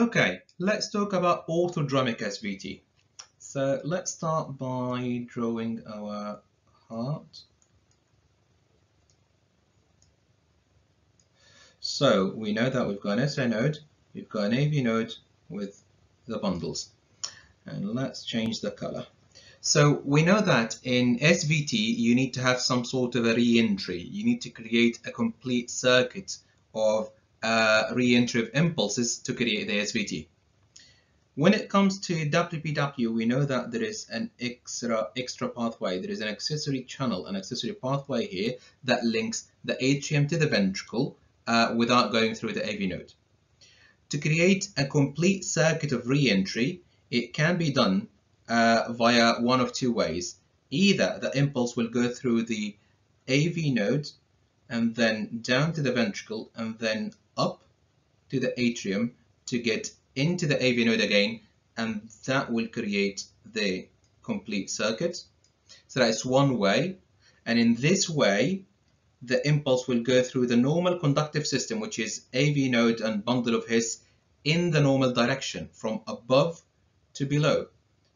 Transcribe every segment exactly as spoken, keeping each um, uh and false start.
Okay, let's talk about orthodromic S V T. So let's start by drawing our heart. So we know that we've got an S A node, we've got an A V node with the bundles. And let's change the color. So we know that in S V T, you need to have some sort of a re-entry. You need to create a complete circuit of uh, re-entry of impulses to create the S V T. When it comes to W P W, we know that there is an extra, extra pathway. There is an accessory channel, an accessory pathway here that links the atrium to the ventricle uh, without going through the A V node. To create a complete circuit of re-entry, it can be done uh, via one of two ways. Either the impulse will go through the A V node and then down to the ventricle and then up to the atrium to get into the A V node again, and that will create the complete circuit. So that's one way, and in this way the impulse will go through the normal conductive system, which is A V node and bundle of His, in the normal direction from above to below.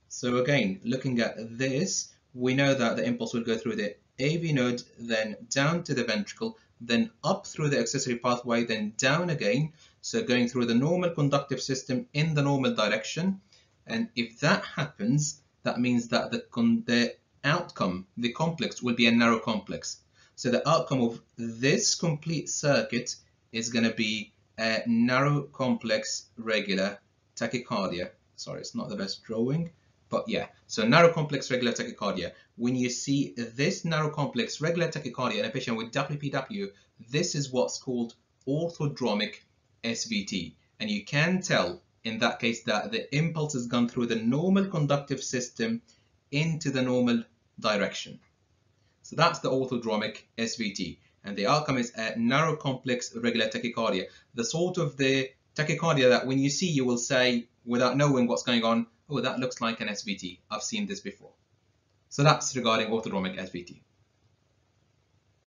So again, looking at this, we know that the impulse will go through the A V node, then down to the ventricle, then up through the accessory pathway, then down again. So going through the normal conductive system in the normal direction. And if that happens, that means that the, con the outcome, the complex, will be a narrow complex. So the outcome of this complete circuit is going to be a narrow complex regular tachycardia. Sorry, it's not the best drawing, but yeah. So narrow complex regular tachycardia. When you see this narrow complex regular tachycardia in a patient with W P W, this is what's called orthodromic S V T, and you can tell in that case that the impulse has gone through the normal conductive system into the normal direction. So that's the orthodromic S V T, and the outcome is a narrow complex regular tachycardia, the sort of the tachycardia that when you see, you will say without knowing what's going on, oh, that looks like an S V T, I've seen this before. So that's regarding orthodromic S V T.